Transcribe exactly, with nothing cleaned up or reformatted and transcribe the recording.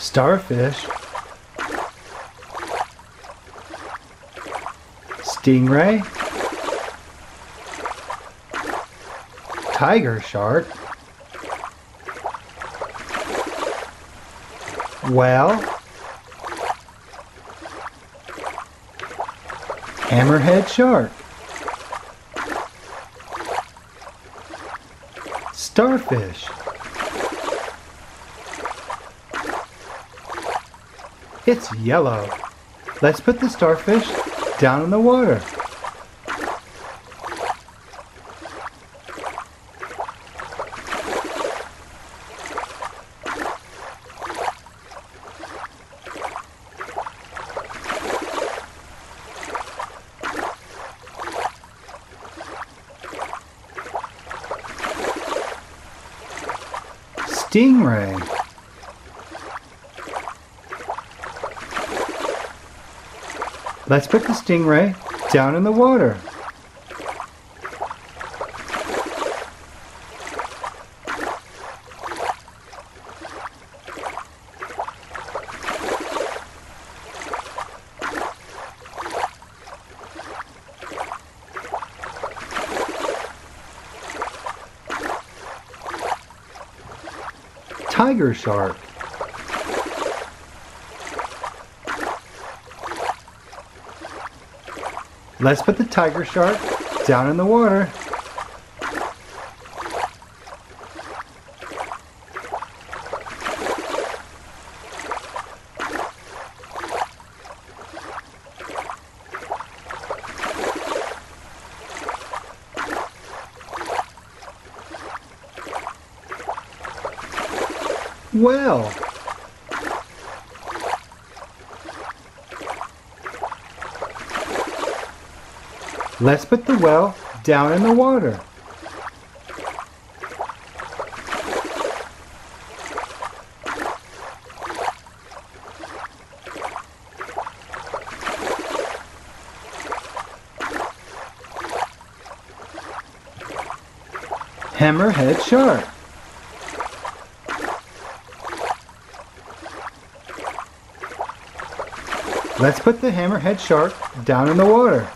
starfish, stingray, tiger shark, whale, hammerhead shark, starfish, it's yellow. Let's put the starfish down in the water. Stingray, let's put the stingray down in the water. Tiger shark, let's put the tiger shark down in the water. Well, let's put the whale down in the water. Hammerhead shark, let's put the hammerhead shark down in the water.